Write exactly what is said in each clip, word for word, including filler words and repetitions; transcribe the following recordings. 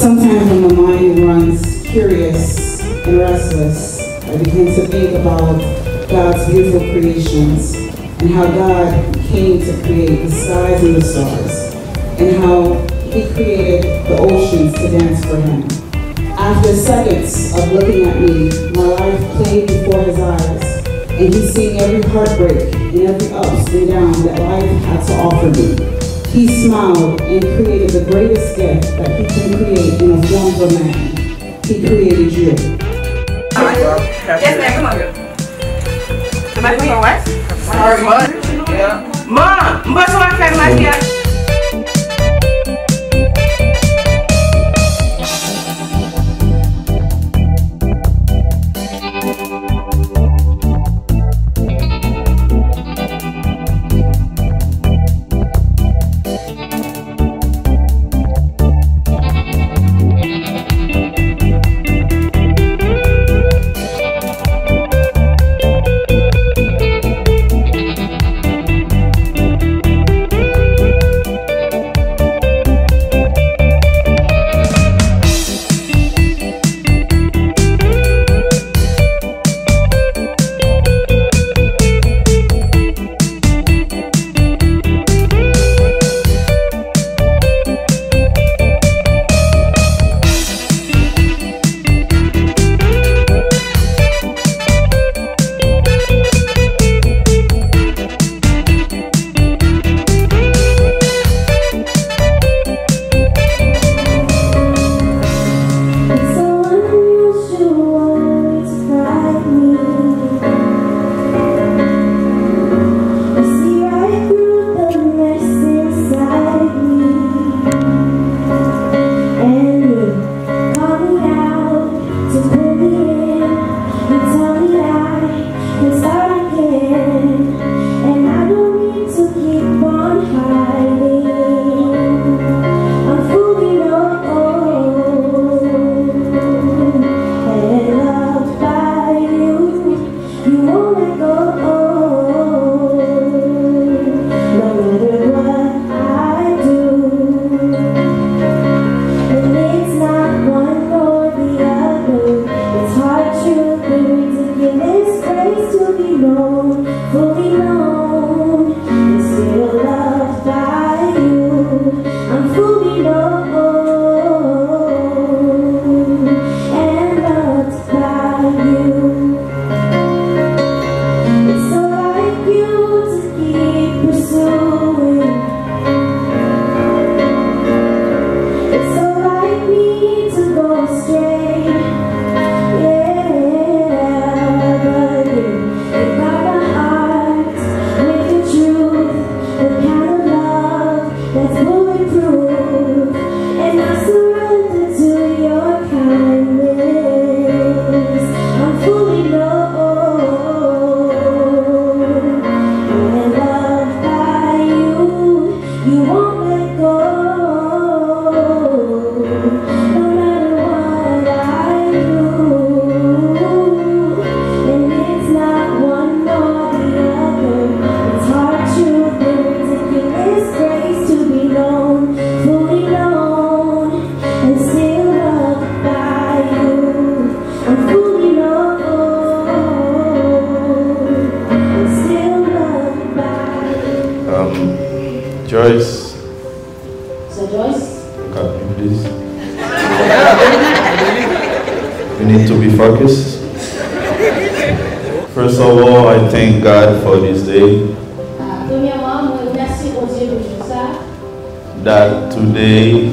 Sometimes when my mind runs curious and restless, I begin to think about God's beautiful creations and how God came to create the skies and the stars, and how He created the oceans to dance for Him. After seconds of looking at me, my life played before His eyes, and He's seen every heartbreak and every ups and downs that life had to offer me. He smiled and created the greatest gift that He can create in a form of a man. He created you. Yes, ma'am. Come on, girl. Am I doing what? Sorry, mom. Yeah. Mom, I'm busting my face like that. Joyce. So Joyce? Can you please? You need to be focused. First of all, I thank God for this day. That today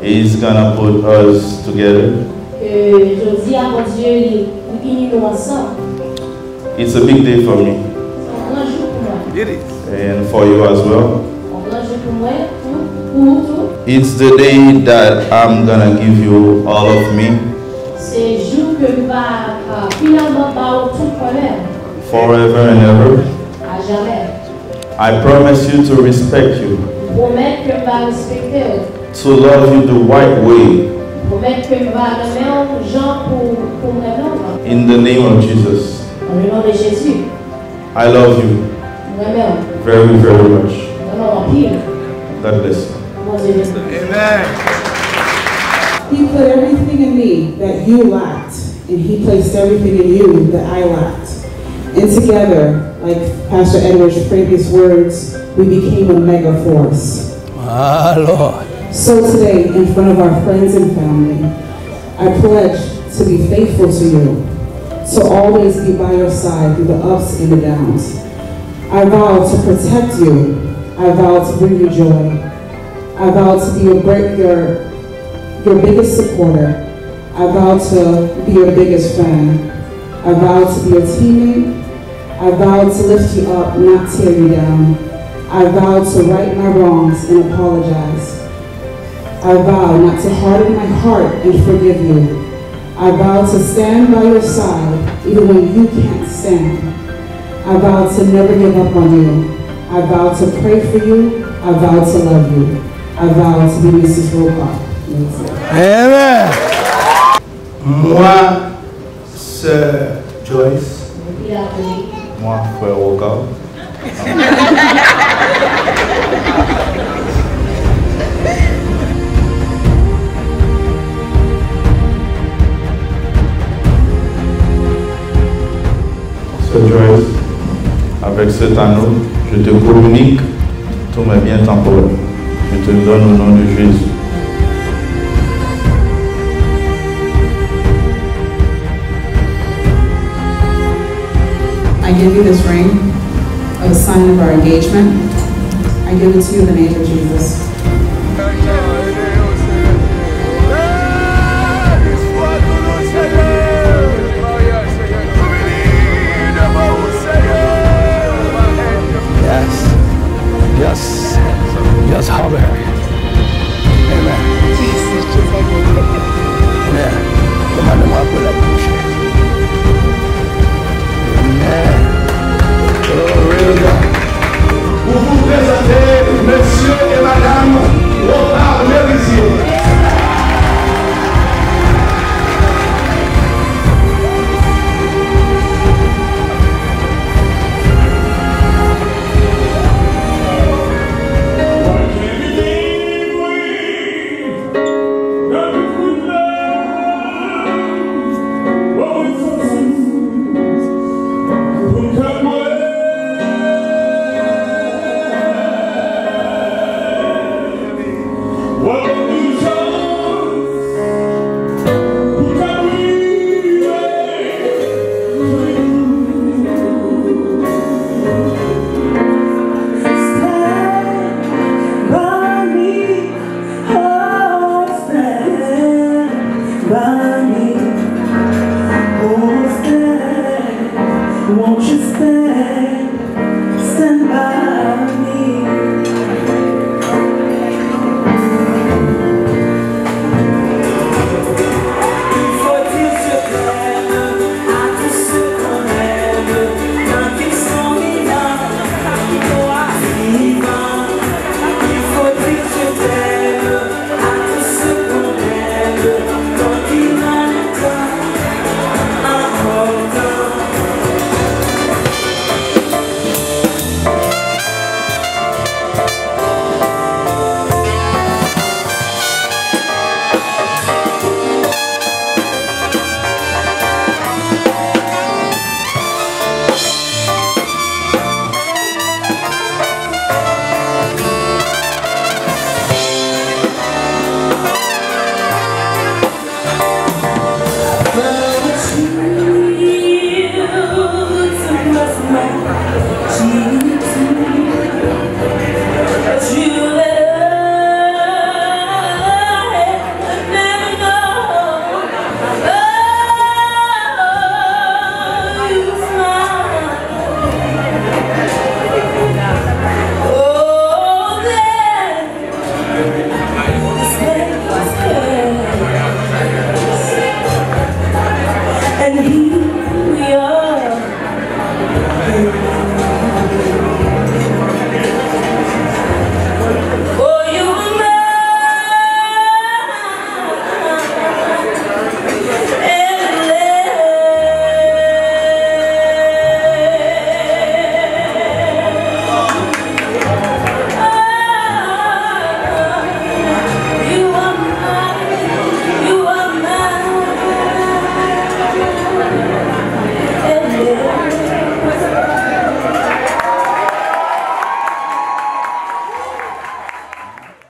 He's gonna put us together. It's a big day for me. It is. And for you as well. It's the day that I'm gonna give you all of me. Forever and ever. I promise you to respect you. To love you the right way. In the name of Jesus. I love you. Very, very much. God bless you. Amen. He put everything in me that you lacked, and he placed everything in you that I lacked. And together, like Pastor Edwards' previous words, we became a mega force. Ah, Lord. So today, in front of our friends and family, I pledge to be faithful to you, to always be by your side through the ups and the downs. I vow to protect you. I vow to bring you joy. I vow to be your, your, your biggest supporter. I vow to be your biggest friend. I vow to be your teammate. I vow to lift you up, not tear you down. I vow to right my wrongs and apologize. I vow not to harden my heart and forgive you. I vow to stand by your side even when you can't stand. I vow to never give up on you. I vow to pray for you. I vow to love you. I vow to be Missus Robot. Amen. Moi, Sœur Joyce. Moi, Frère Robot. Joyce, avec cet anneau, je te communique tous mes biens temporels. Je te donne au nom de Jésus. I give you this ring of a sign of our engagement. I give it to you in the name of Jesus.